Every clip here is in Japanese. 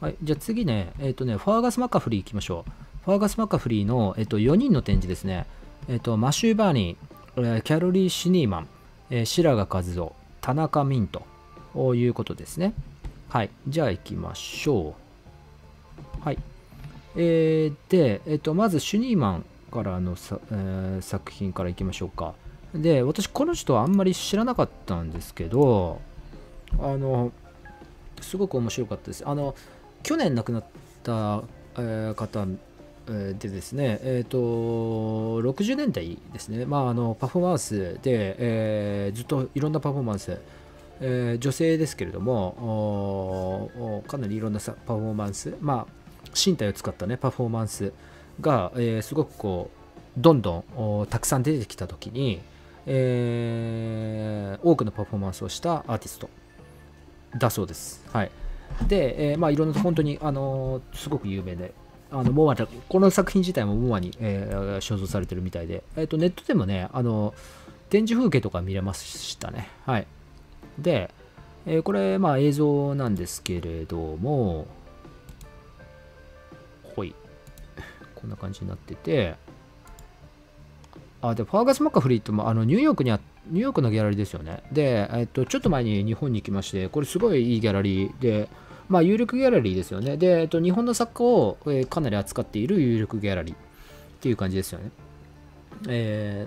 はい、じゃあ次ね、ファーガス・マカフリー行きましょう。ファーガス・マカフリーの、4人の展示ですね。マシュー・バーニー、キャロリー・シニーマン、白髪和夫、田中ミントということですね。はい、じゃあ行きましょう。はい。で、まずシュニーマンからの作品からいきましょうか。で、私、この人はあんまり知らなかったんですけど、すごく面白かったです。去年亡くなった、方でですね、60年代ですね、まあ、パフォーマンスで、ずっといろんなパフォーマンス、女性ですけれども、かなりいろんなパフォーマンス、まあ、身体を使った、ね、パフォーマンスが、すごくこうどんどんたくさん出てきたときに、多くのパフォーマンスをしたアーティストだそうです。はい、で、まあ、いろんな本当に、すごく有名で、モアだこの作品自体もモアに、所蔵されてるみたいで、ネットでもね、展示風景とか見れましたね。はい、で、これ、まあ、映像なんですけれども、ほい、こんな感じになってて、あ、で、ファーガス・マカフリーってニューヨークのギャラリーですよね。で、ちょっと前に日本に行きまして、これすごいいいギャラリーで、まあ、有力ギャラリーですよね。で、日本の作家を、かなり扱っている有力ギャラリーっていう感じですよね。で、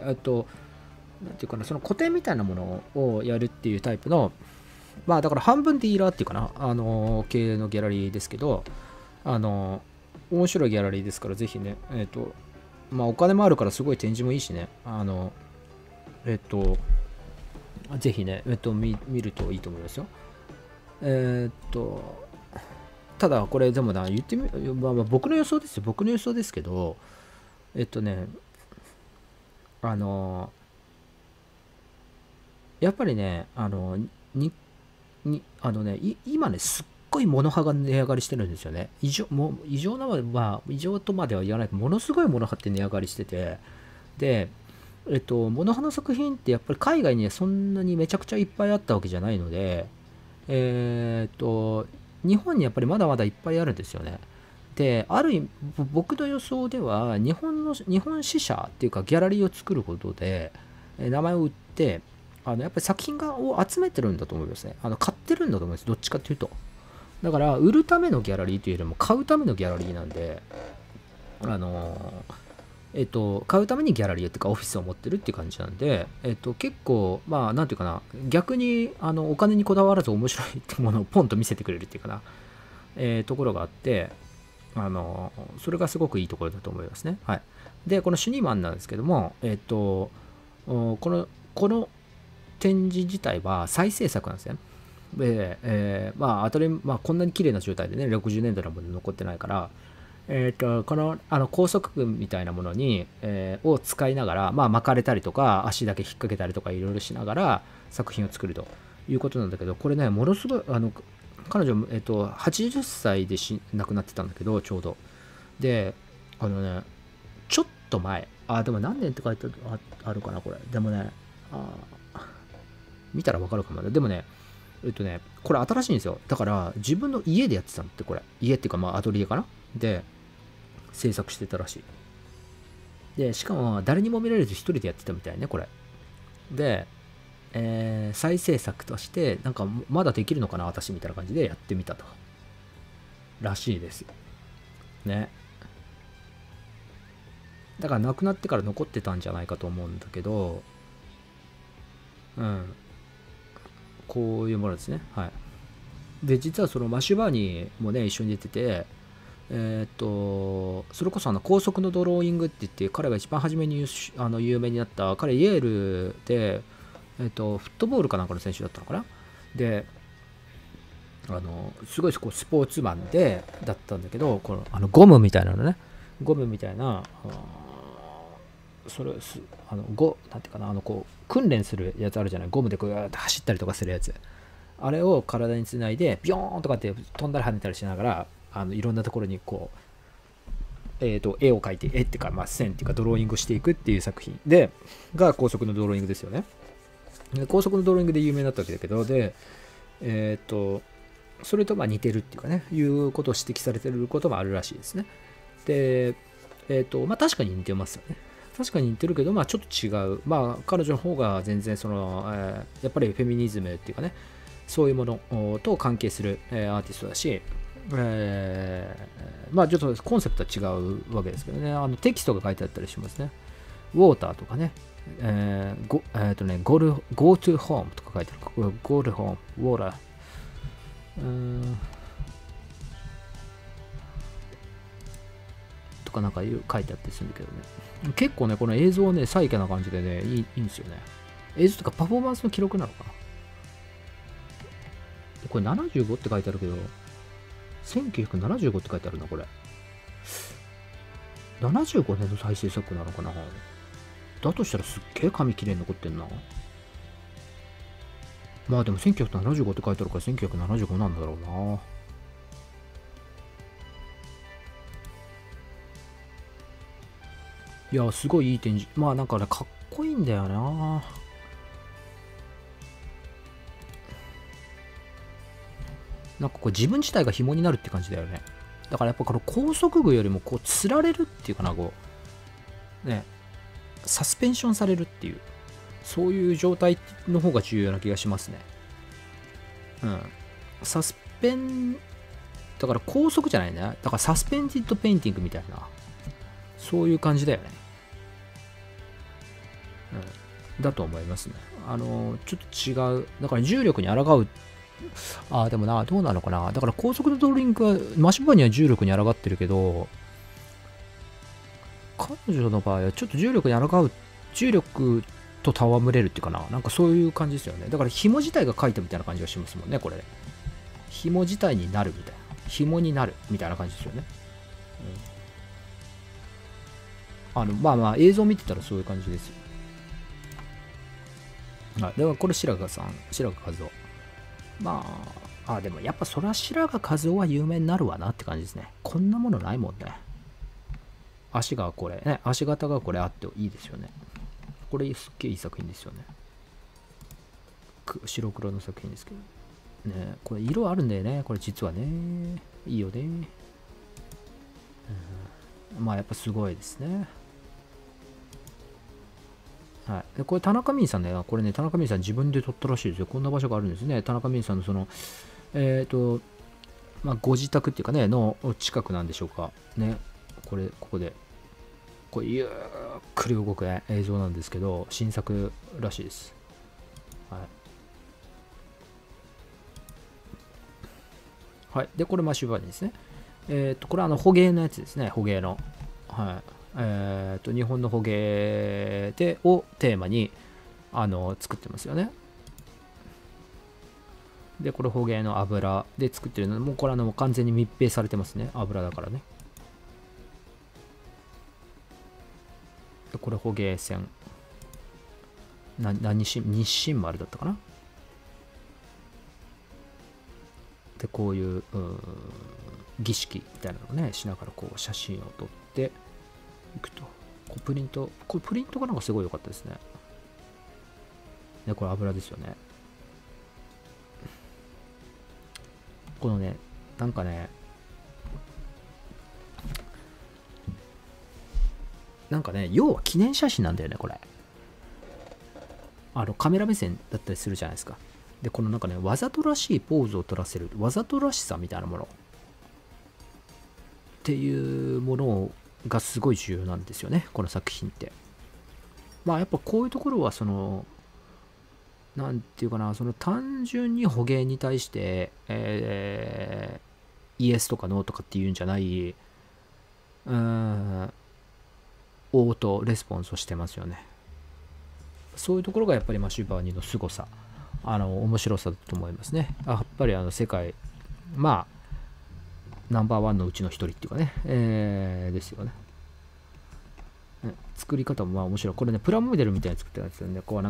なんていうかな、その個展みたいなものをやるっていうタイプの、まあ、だから半分ディーラーっていうかな、系のギャラリーですけど、面白いギャラリーですから、ぜひね、まあ、お金もあるから、すごい展示もいいしね、ぜひね、見るといいと思いますよ。ただ、これ、でもな、言ってみ、まあ、僕の予想ですよ、僕の予想ですけど、やっぱりね、今ね、すっごいモノ派が値上がりしてるんですよね。異常なまで、まあ、異常とまでは言わないけど、ものすごいモノ派って値上がりしてて、で、モノ派の作品ってやっぱり海外にはそんなにめちゃくちゃいっぱいあったわけじゃないので、日本にやっぱりまだまだいっぱいあるんですよね。で、ある意味僕の予想では日本支社っていうかギャラリーを作ることで名前を売ってやっぱり作品を集めてるんだと思いますね。買ってるんだと思います。どっちかっていうとだから売るためのギャラリーというよりも買うためのギャラリーなんで買うためにギャラリーっていうかオフィスを持ってるっていう感じなんで、結構まあなんていうかな逆にお金にこだわらず面白いってものをポンと見せてくれるっていうかな、ところがあってそれがすごくいいところだと思いますね。はい、でこのシュニーマンなんですけども、この展示自体は再制作なんですね。で、まあこんなに綺麗な状態でね60年代のもの残ってないから。この、高速群みたいなものに、を使いながら、まあ、巻かれたりとか足だけ引っ掛けたりとかいろいろしながら作品を作るということなんだけどこれねものすごい彼女、80歳で亡くなってたんだけどちょうどでねちょっと前でも何年って書いてあるかなこれでもね見たら分かるかもねでもねこれ新しいんですよだから自分の家でやってたんってこれ家っていうかまあアトリエかなで制作してたらしいでしかも誰にも見られず一人でやってたみたいねこれで、再制作としてなんかまだできるのかな私みたいな感じでやってみたとらしいですねだから亡くなってから残ってたんじゃないかと思うんだけどうんこういうものですねはいで実はそのマシュバーニーもね一緒に出ててそれこそ高速のドローイングって言って彼が一番初めに有名になった彼イェールで、フットボールかなんかの選手だったのかなですごいこうスポーツマンでだったんだけどこのゴムみたいなのねゴムみたいなそれなんていうかなこう訓練するやつあるじゃないゴムでこうやって走ったりとかするやつあれを体につないでビヨーンとかって飛んだり跳ねたりしながらいろんなところにこう、絵を描いて絵っていうか、まあ、線っていうかドローイングしていくっていう作品でが高速のドローイングですよねで高速のドローイングで有名になったわけだけどでそれと似てるっていうかね、いうことを指摘されてることもあるらしいですね。で、確かに似てますよね。確かに似てるけど、ちょっと違う。彼女の方が全然、やっぱりフェミニズムっていうかね、そういうものと関係するアーティストだし、ちょっとコンセプトは違うわけですけどね、テキストが書いてあったりしますね。ウォーターとかね、Go to home とか書いてある。Go to home, water。とか書いてあったりするんだけどね。結構ね、この映像ね、サイケな感じでね、いいんですよね。映像とかパフォーマンスの記録なのかな。これ75って書いてあるけど、1975って書いてあるな、これ。75年の再生作なのかな。だとしたらすっげえ紙きれいに残ってんな。でも1975って書いてあるから1975なんだろうな。いや、すごいいい展示。かっこいいんだよな。こう自分自体が紐になるって感じだよね。だからやっぱこの高速具よりもつられるっていうかな、ね、サスペンションされるっていう、そういう状態の方が重要な気がしますね。サスペン、だから高速じゃないね。だからサスペンディッドペインティングみたいな、そういう感じだよね。だと思いますね。ちょっと違う。だから重力に抗う。でもな、どうなのかな。だから高速のドリンクは、マシュバには重力に抗ってるけど、彼女の場合はちょっと重力に抗う、重力と戯れるっていうかな、そういう感じですよね。だから紐自体が書いたみたいな感じがしますもんね、これ。紐自体になるみたいな。紐になるみたいな感じですよね。映像見てたらそういう感じですよ。ではこれ白川和夫。でもやっぱそら白髪和夫は有名になるわなって感じですね。こんなものないもんね。足がこれ、ね、足型がこれあっていいですよね。これすっげえいい作品ですよね。白黒の作品ですけど。ね、これ色あるんだよね。これ実はね、いいよね。やっぱすごいですね。でこれ田中泯さんね、これね、田中泯さん自分で撮ったらしいですよ。こんな場所があるんですね。田中泯さんのご自宅っていうかね、の近くなんでしょうか。ね、これ、ここで、これゆっくり動く、ね、映像なんですけど、新作らしいです。で、これマシュバーニですね。これ捕鯨のやつですね、捕鯨の。日本の捕鯨をテーマに作ってますよね。で、これ捕鯨の油で作ってるので、もうこれ完全に密閉されてますね。油だからね。で、これ捕鯨船。日清丸だったかな。で、こういう儀式みたいなのをね、しながらこう写真を撮って、いくとこれプリントがすごい良かったですね。これ油ですよね。このね、要は記念写真なんだよね、これ。カメラ目線だったりするじゃないですか。で、このわざとらしいポーズを取らせる、わざとらしさみたいなものっていうものをがすごい重要なんですよね、この作品って。やっぱこういうところはなんていうかな、単純に捕鯨に対して、イエスとかノーとかっていうんじゃない、応答、レスポンスをしてますよね。そういうところがやっぱりマシュバーニの凄さ、面白さだと思いますね。やっぱり世界、ナンバーワンのうちの一人っていうかね、ですよね。作り方も面白い。これね、プラモデルみたいに作ってあるんですよね。パ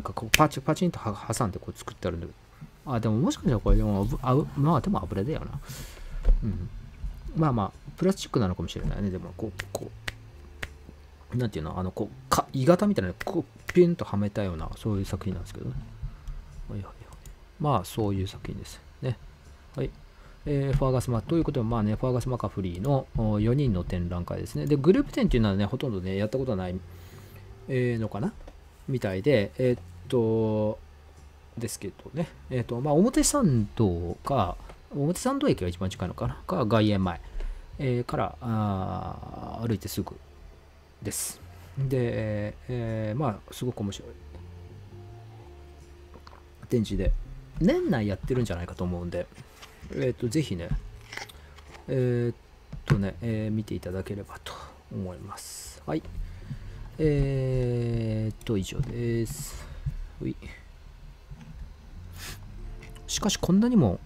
チンと挟んで作ってあるんだけど。でももしかしたらこれ、でも油だよな。プラスチックなのかもしれないね。でも、なんていうの、鋳型みたいな、ピュンとはめたような、そういう作品なんですけどね。そういう作品ですね。ファーガスマということは、まあね、ファーガス・マカフリーの4人の展覧会ですね。で、グループ展っていうのはね、ほとんどね、やったことはないのかなみたいで、ですけどね、まあ、表参道か、表参道駅が一番近いのかな、か、外苑前、から歩いてすぐです。で、まあ、すごく面白い展示で、年内やってるんじゃないかと思うんで、ぜひね、見ていただければと思います。はい。以上です。しかし、こんなにも